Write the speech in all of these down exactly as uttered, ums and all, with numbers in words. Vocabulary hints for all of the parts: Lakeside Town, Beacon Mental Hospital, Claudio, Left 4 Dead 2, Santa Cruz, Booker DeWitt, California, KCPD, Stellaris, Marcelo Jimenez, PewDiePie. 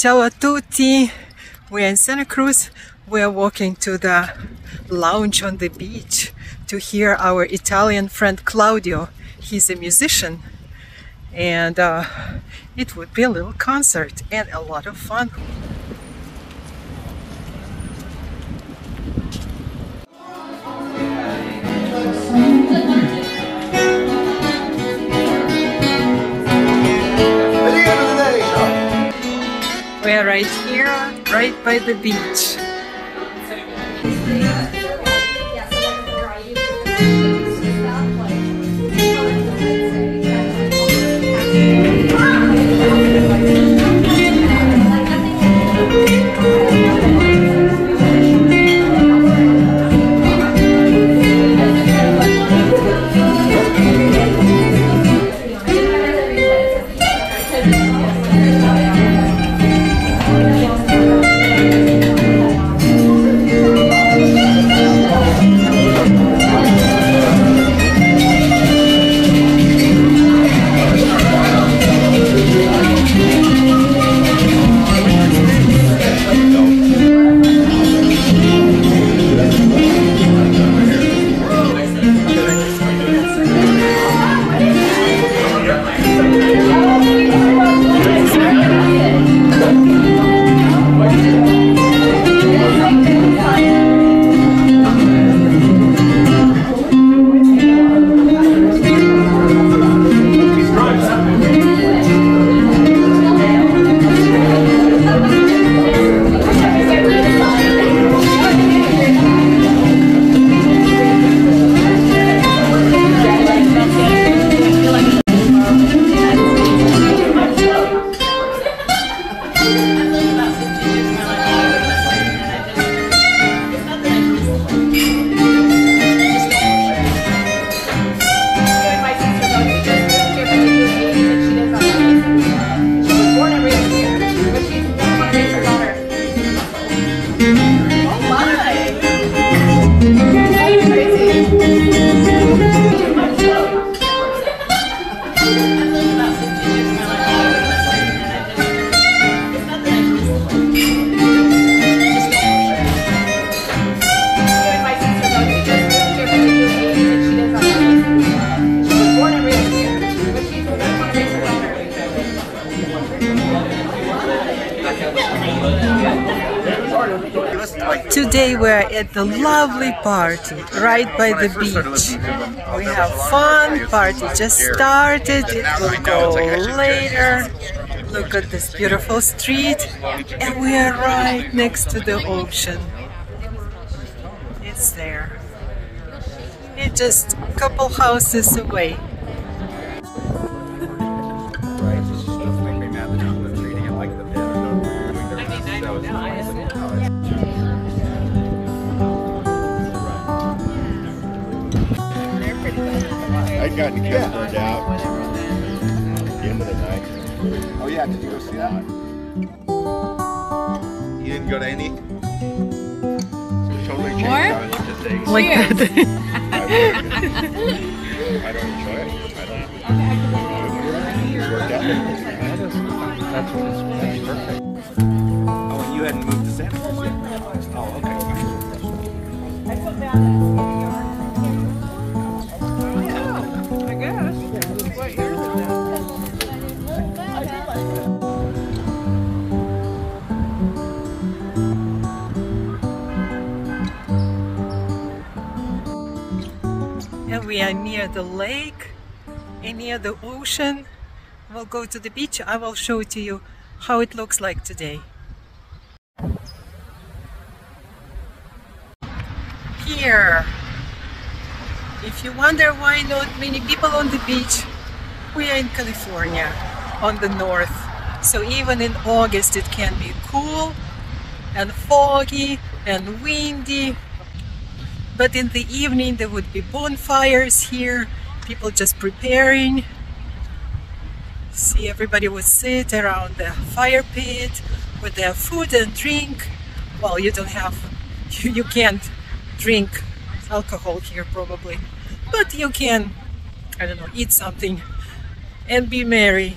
Ciao a tutti! We're in Santa Cruz. We're walking to the lounge on the beach to hear our Italian friend Claudio. He's a musician, and uh, it would be a little concert and a lot of fun. We're right here, right by the beach. Today we're at the lovely party right by the beach. We have fun, party just started, it will go later. Look at this beautiful street, and we are right next to the ocean. It's there. It's just a couple houses away. I'd gotten yeah. burned out at the end of the night. Oh yeah, did you go see that one? You didn't go to any? Totally changed how I looked at things. Like that. I don't enjoy it. I don't. It's worked out. That's what it's perfect. Oh, and you hadn't moved to Santa Cruz yet? Oh, okay. I put that. We are near the lake and near the ocean. We'll go to the beach. I will show to you how it looks like today. Here, if you wonder why not many people on the beach, we are in California on the north. So even in August it can be cool and foggy and windy. But in the evening there would be bonfires here, people just preparing. See, everybody would sit around the fire pit with their food and drink. Well, you don't have, you, you can't drink alcohol here probably, but you can, I don't know, eat something and be merry.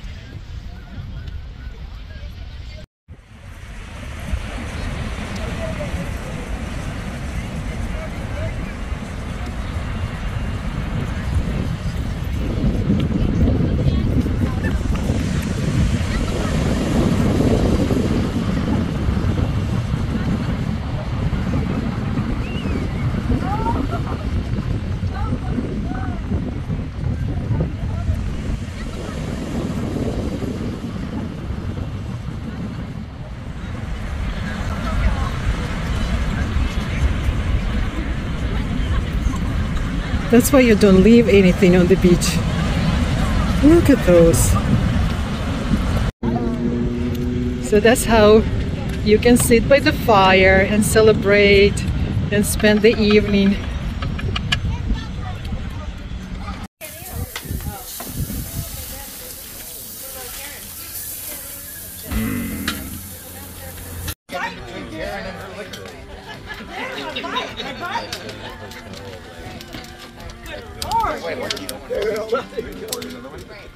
That's why you don't leave anything on the beach. Look at those. So that's how you can sit by the fire and celebrate and spend the evening.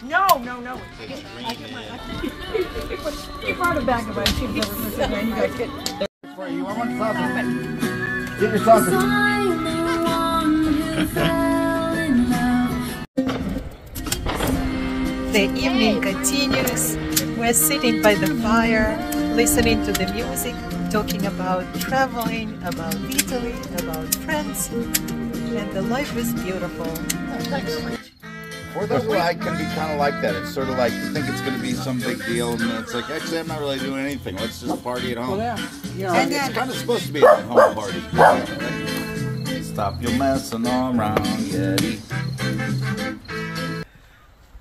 No, no, no. He brought a bag of ice cream. For you, I want sausage. Get your sausage. The evening continues. We're sitting by the fire, listening to the music, talking about traveling, about Italy, about friends, and the life is beautiful. Oh, or the flag can be kind of like that. It's sort of like you think it's going to be some big deal, and it's like, actually, I'm not really doing anything. Let's just party at home. Well, yeah. Yeah. And it's kind of supposed to be a home party. Stop your messing around, Yeti.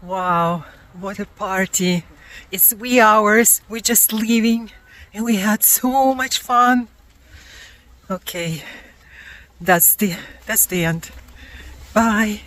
Wow, what a party. It's wee hours. We're just leaving, and we had so much fun. Okay, that's the, that's the end. Bye.